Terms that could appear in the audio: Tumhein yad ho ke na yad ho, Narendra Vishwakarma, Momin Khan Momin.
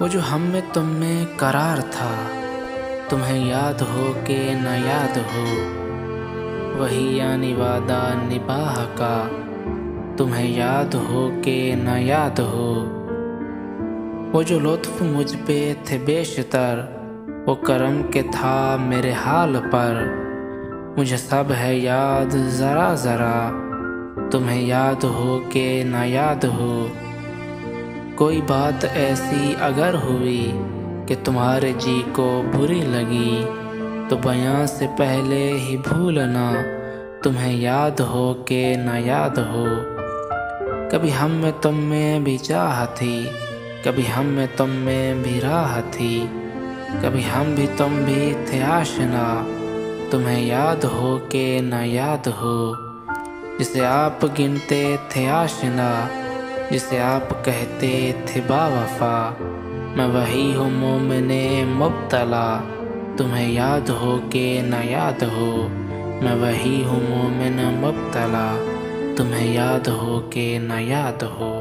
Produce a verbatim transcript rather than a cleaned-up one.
वो जो हम में तुम में करार था, तुम्हें याद हो के ना याद हो। वही यानी वादा निबाह का, तुम्हें याद हो के ना याद हो। वो जो लुत्फ मुझ पे थे बेशतर, वो करम के था मेरे हाल पर। मुझे सब है याद ज़रा ज़रा, तुम्हें याद हो के ना याद हो। कोई बात ऐसी अगर हुई कि तुम्हारे जी को बुरी लगी, तो बयां से पहले ही भूलना, तुम्हें याद हो के ना याद हो। कभी हम में तुम में भी चाह थी, कभी हम में तुम में भी राह थी। कभी हम भी तुम भी थे आशना, तुम्हें याद हो के ना याद हो। जिसे आप गिनते थे आशना, जिसे आप कहते थे बावफा, मैं वही हूँ मोमिने मुब्तला, तुम्हें याद हो के ना याद हो। मैं वही हूँ मोमिन मुब्तला, तुम्हें याद हो के ना याद हो।